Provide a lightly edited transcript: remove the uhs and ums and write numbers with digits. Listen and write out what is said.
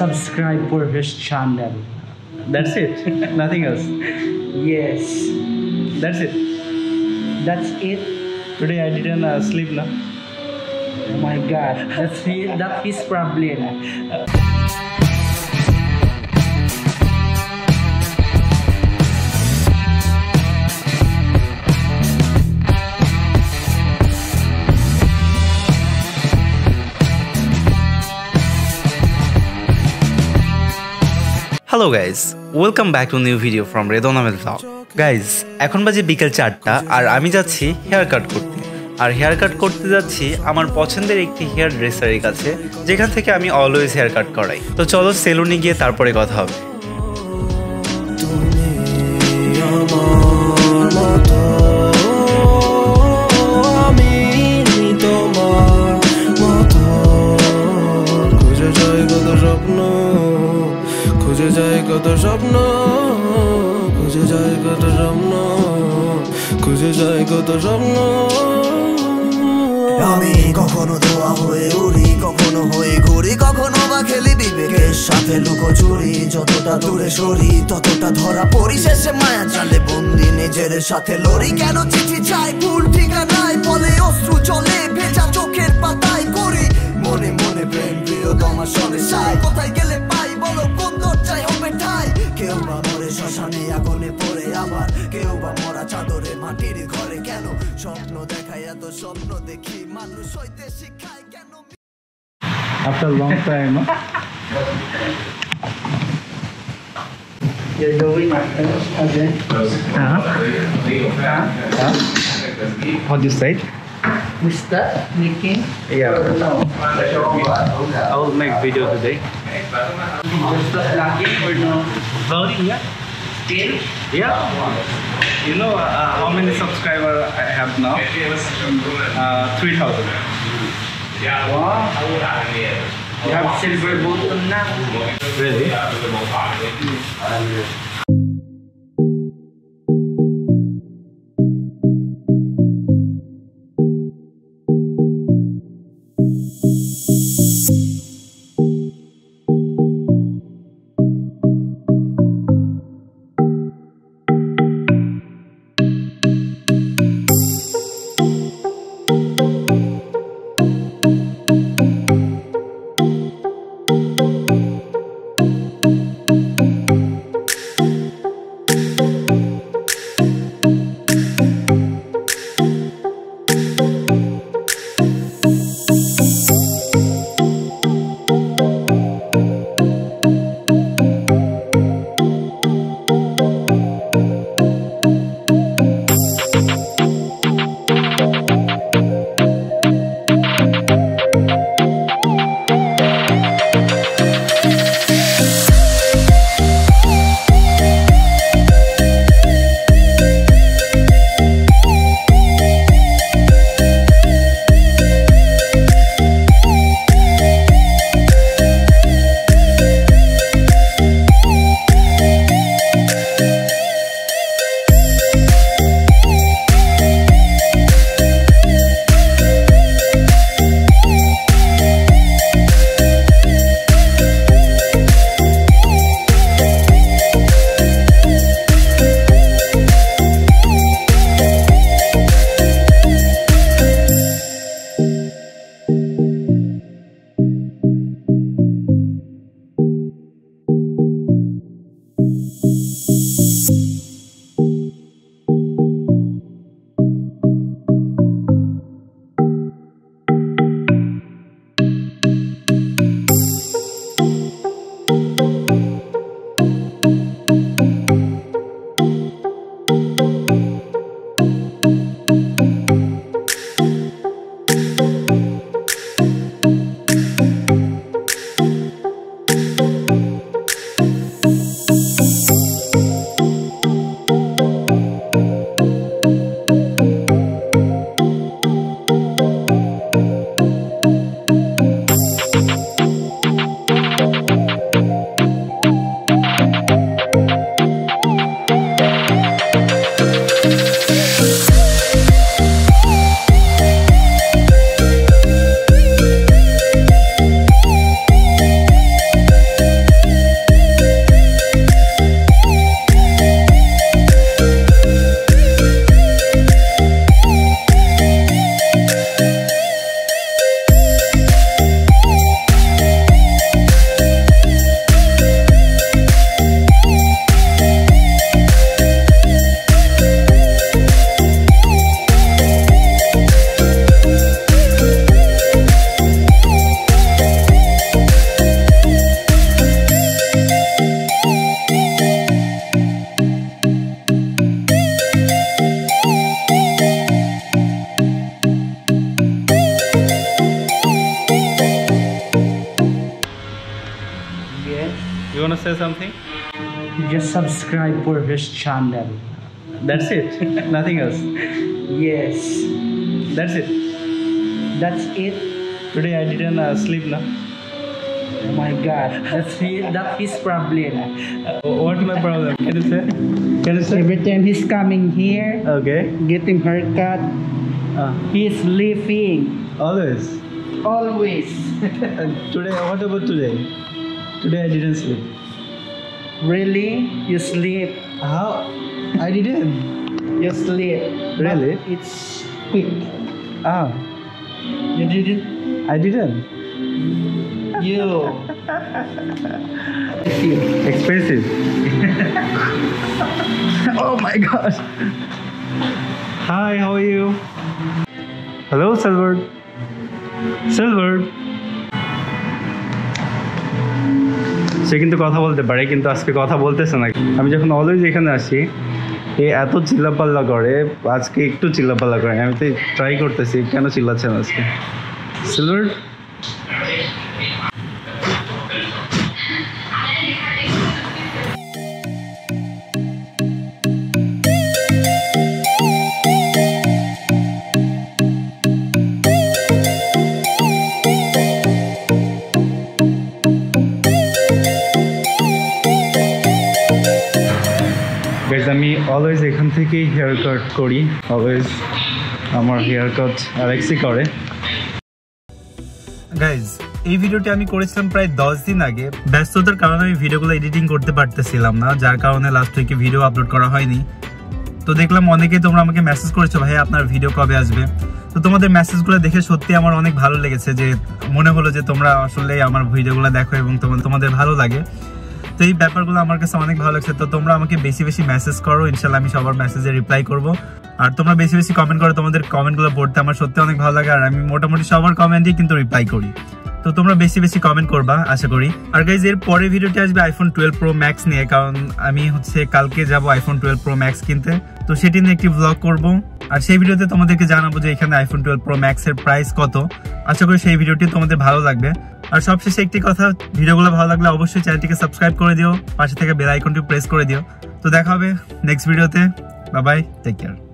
subscribe for his channel. That's it. Nothing else. Yes. That's it. That's it. Today I didn't sleep, no? Oh my God. That's it. That is problem. Hello guys, welcome back to a new video from Redona Mill Vlog. Guys, এখন বাজে বিকেল 4টা আর আমি যাচ্ছি hair cut করতে। আর hair cut করতে যাচ্ছি আমার পছন্দের একটি হেয়ার ড্রেসারের কাছে, যেখান থেকে আমি অলওয়েজ হেয়ার কাট করাই। তো চলো সেলুনে গিয়ে তারপরে কথা হবে। আমি কখনো ধোয়া হয়ে উড়ি, কখনো হয়ে ঘুরি, কখনো বা খেলি বিবেকের সাথে লুকোচুরি। যতটা দূরে সরি ততটা ধরা পড়ি, শেষে মায়া জালে বন্দি নিজের সাথে লড়ি। কেন চিঠি যায় ভুল ঠিকানায়, বলে অশ্রু চলে ভেজা চোখের পাতায়, করি মনে মনে প্রেম প্রিয় তোমার সঙ্গে সাই। কোথায় গেলে পাই বলো, কোন দরজায় হবে ঠাই? কেউ বা মরে শ্মশানে আগুনে পড়ে, আবার কেউ বা মরা চাদরে মাটির ঘরে। কেন স্বপ্ন দেখায় এত স্বপ্ন দেখি, মানুষ হইতে শিখায় কেন? After long time, you're doing again. What do you say? We start making. Yeah. I will make video today. Yeah. You know how many subscribers I have now? 3,000. Yeah. Wow. You have silver button now. Really? to say something? Just subscribe for this channel. That's it. Nothing else. Yes. That's it. That's it. Today I didn't sleep, no? Oh my God. That's his problem. What's my problem? Can you say? Can you say? Every time he's coming here, okay, getting haircut, he's leaving. Always. Always. And today, what about today? Today I didn't sleep. Really? You sleep? How? I didn't. You sleep. Really? But it's quick. Ah. You didn't? I didn't. You. Expensive. Oh my gosh. Hi, how are you? Hello, Silver. Silver. সে কিন্তু কথা বলতে পারে কিন্তু আজকে কথা বলতেছে না। আমি যখন অলওয়েজ এখানে আসি এ এত চিল্লাপাল্লা করে, আজকে একটু চিল্লাপাল্লা করে। আমি তো ট্রাই করতেছি কেন চিল্লাচ্ছে না আজকে। সিলভার আমি অলওয়েজ এখান থেকেই হেয়ার কাট করি, অলওয়েজ আমার হেয়ার কাট অ্যালেক্সি করে। গাইজ এই ভিডিওটি আমি করেছিলাম প্রায় 10 দিন আগে, ব্যস্ততার কারণে আমি ভিডিওগুলো এডিটিং করতে পারতেছিলাম না, যার কারণে লাস্ট উইকে ভিডিও আপলোড করা হয়নি। তো দেখলাম অনেকেই তোমরা আমাকে মেসেজ করেছো, ভাই আপনার ভিডিও কবে আসবে। তো তোমাদের মেসেজগুলো দেখে সত্যি আমার অনেক ভালো লেগেছে, যে মনে হলো যে তোমরা আসলে আমার ভিডিওগুলো দেখো এবং তোমাদের ভালো লাগে। তো এই ব্যাপারগুলো আমার কাছে অনেক ভালো লাগছে। তো তোমরা আমাকে বেশি বেশি মেসেজ করো, ইনশাল্লাহ আমি সবার মেসেজে রিপ্লাই করবো। আর তোমরা বেশি বেশি কমেন্ট করো, তোমাদের কমেন্টগুলো পড়তে আমার সত্যি অনেক ভালো লাগে। আর আমি মোটামুটি সবার কমেন্টই কিন্তু রিপ্লাই করি, তো তোমরা বেশি বেশি কমেন্ট করবা আশা করি। আর গাইজ এর পরের ভিডিওটি আসবে iPhone 12 Pro Max নিয়ে, কারণ আমি কালকে যাবো iPhone 12 Pro Max কিনতে। তো সেটি নিয়ে একটি ব্লগ করবো, আর সেই ভিডিওতে তোমাদেরকে জানাবো যে এখানে iPhone 12 Pro Max এর প্রাইস কত। আশা করি সেই ভিডিওটি তোমাদের ভালো লাগবে। আর সবশেষে একটি কথা, ভিডিওগুলো ভালো লাগলে অবশ্যই চ্যানেলটিকে সাবস্ক্রাইব করে দিও, পাশে থেকে বেল আইকনটি প্রেস করে দিও। তো দেখা হবে নেক্সট ভিডিওতে। Bye bye, take care.